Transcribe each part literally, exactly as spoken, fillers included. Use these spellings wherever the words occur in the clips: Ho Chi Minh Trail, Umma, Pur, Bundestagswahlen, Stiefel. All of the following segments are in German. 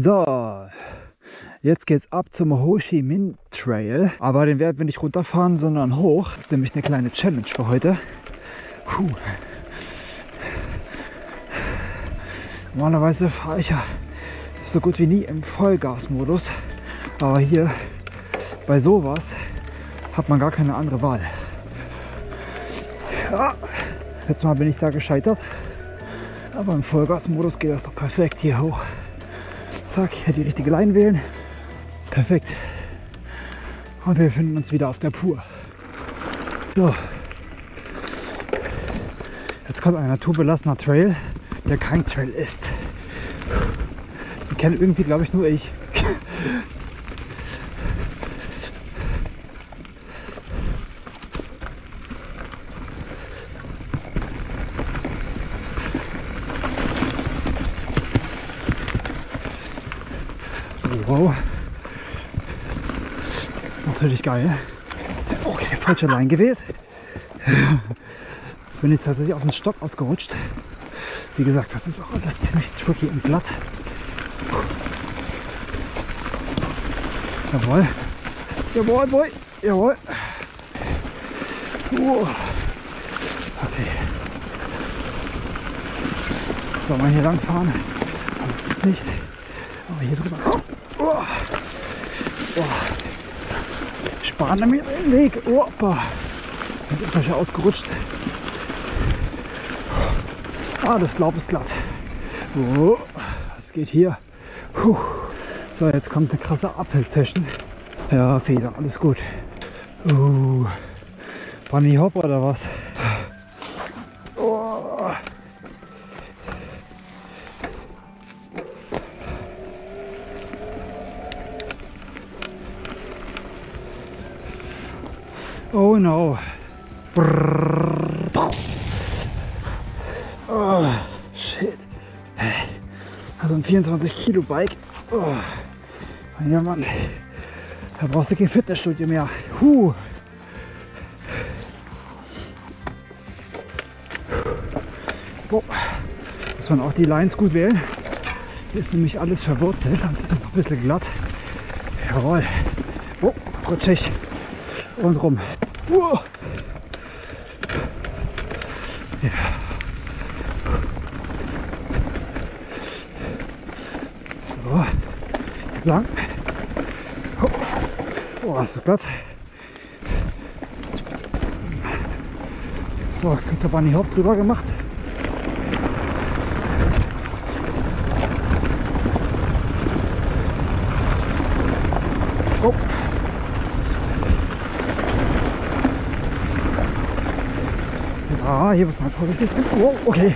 So, jetzt geht's ab zum Ho Chi Minh Trail. Aber den werden wir nicht runterfahren, sondern hoch. Das ist nämlich eine kleine Challenge für heute. Puh. Normalerweise fahre ich ja so gut wie nie im Vollgasmodus. Aber hier bei sowas hat man gar keine andere Wahl. Ja, letztes Mal bin ich da gescheitert. Aber im Vollgasmodus geht das doch perfekt hier hoch. Zack, hier die richtige Line wählen. Perfekt. Und wir finden uns wieder auf der Pur. So. Jetzt kommt ein naturbelassener Trail, der kein Trail ist. Den kenne irgendwie, glaube ich, nur ich. Wow. Das ist natürlich geil. Okay, falsche Line gewählt. Jetzt bin ich tatsächlich auf den Stock ausgerutscht. Wie gesagt, das ist auch alles ziemlich tricky und glatt. Jawohl. Jawohl, boy. Jawohl. Wow. Okay. Soll man hier lang fahren? Das ist nicht. Aber hier drüber. Oh. Oh. Sparen mir den Weg. Opa. Bin ich schon ausgerutscht. Ah, das Laub ist glatt. Oh. Was geht hier? Puh. So, jetzt kommt eine krasse Uphill-Session. Ja, Feder, alles gut. Uh. Bunny Hop oder was? Oh. Oh no. Oh, shit. Also ein vierundzwanzig Kilo Bike. Oh. Ja Mann. Da brauchst du kein Fitnessstudio mehr. Huh. Oh. Muss man auch die Lines gut wählen. Hier ist nämlich alles verwurzelt und ist noch ein bisschen glatt. Jawohl. Oh, rutschig. Und rum. Wow. Ja. So. Lang. Oh. Oh, das ist glatt. So, kurz der Bunny Hop drüber gemacht. Oh. Ah, hier muss man vorsichtig sein. Wow, okay.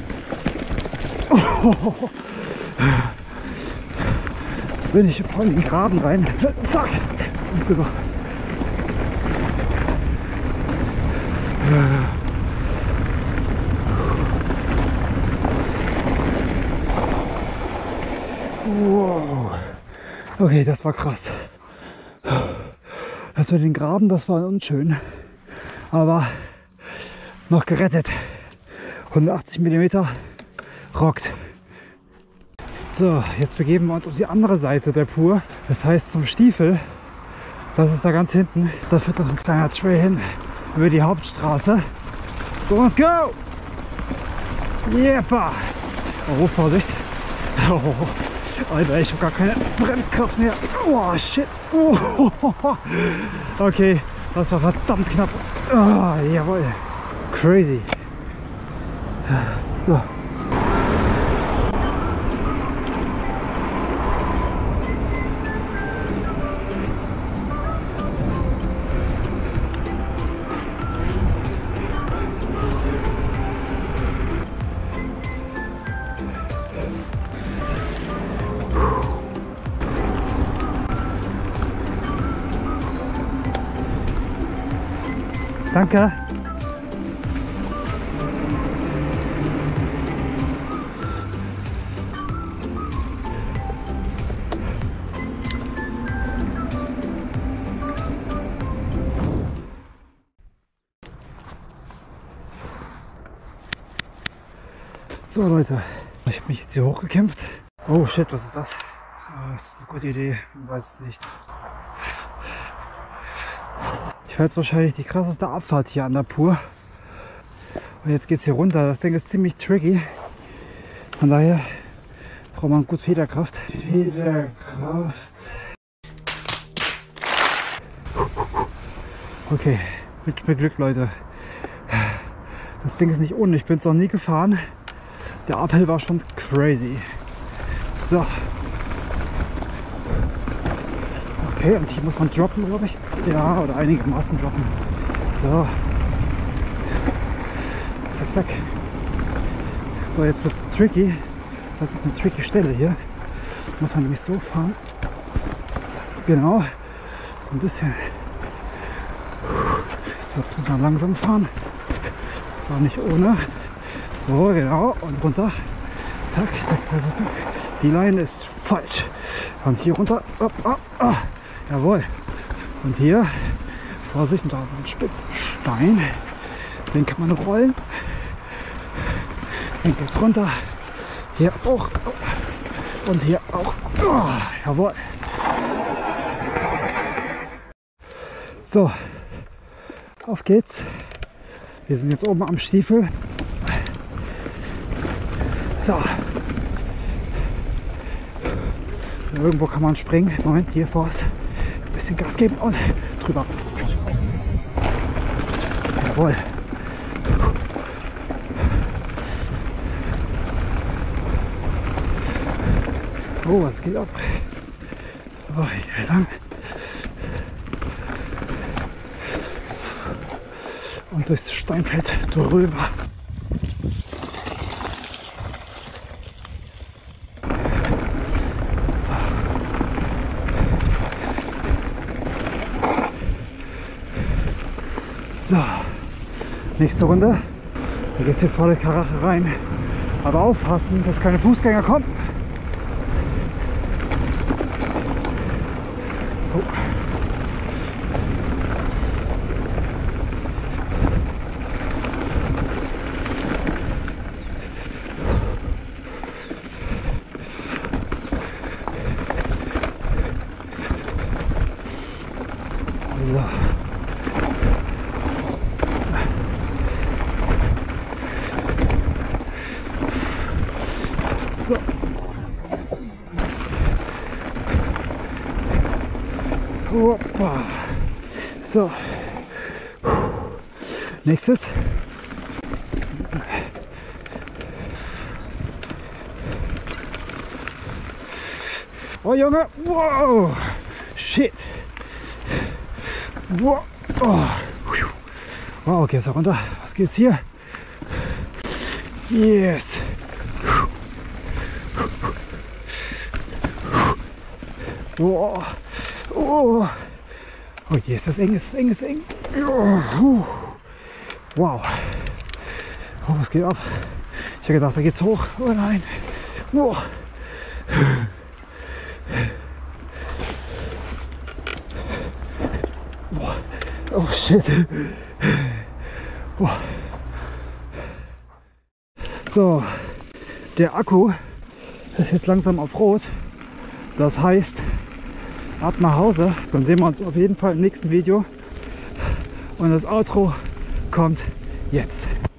Oh, oh, oh. Bin ich voll in den Graben rein. Zack. Und rüber. Wow. Okay, das war krass. Das mit den Graben, das war unschön. Aber noch gerettet. hundertachtzig Millimeter rockt. So, jetzt begeben wir uns auf die andere Seite der Pur. Das heißt zum Stiefel. Das ist da ganz hinten. Da führt noch ein kleiner Trail hin über die Hauptstraße. Und go! Jepa! Oh, Vorsicht! Oh, Alter, ich habe gar keine Bremskraft mehr. Oh, shit! Oh, okay, das war verdammt knapp. Oh, jawohl! Crazy. So. Danke. So Leute, ich habe mich jetzt hier hochgekämpft. Oh shit, was ist das? Aber ist das eine gute Idee? Ich weiß es nicht. Ich fahre jetzt wahrscheinlich die krasseste Abfahrt hier an der Pur. Und jetzt geht es hier runter. Das Ding ist ziemlich tricky. Von daher braucht man gut Federkraft. Federkraft. Okay, mit, mit Glück, Leute. Das Ding ist nicht ohne. Ich bin es noch nie gefahren. Der Uphill war schon crazy. So. Okay, und hier muss man droppen, glaube ich. Ja, oder einigermaßen droppen. So. Zack, zack. So, jetzt wird es tricky. Das ist eine tricky Stelle hier. Muss man nämlich so fahren. Genau. So ein bisschen. So, jetzt müssen wir langsam fahren. Das war nicht ohne. So, genau. Und runter. Zack, zack, zack, zack. Die Leine ist falsch. Und hier runter. Op, op, op. Jawohl. Und hier, Vorsicht, da ist ein Spitzstein. Den kann man rollen. Den geht's runter. Hier auch. Und hier auch. Oh, jawohl. So, auf geht's. Wir sind jetzt oben am Stiefel. So. Irgendwo kann man springen. Moment, hier vor uns. Ein bisschen Gas geben und drüber. Jawohl. Oh, es geht ab. So, hier lang. Und durchs Steinfeld drüber. So, nächste Runde. Da geht es hier volle Karache rein. Aber aufpassen, dass keine Fußgänger kommen. Oh. So. So. Opa. So. Nächstes. Oh Junge, wow. Shit. Wow, oh. Wow, okay, ist er runter. Was geht's hier? Yes. Oh, oh, oh je, ist das eng, ist das eng, ist das eng. Oh, wow. Oh, es geht ab. Ich habe gedacht, da geht's hoch. Oh nein. Oh. Oh shit. Oh. So, der Akku ist jetzt langsam auf Rot. Das heißt, ab nach Hause. Dann sehen wir uns auf jeden Fall im nächsten Video. Und das Outro kommt jetzt.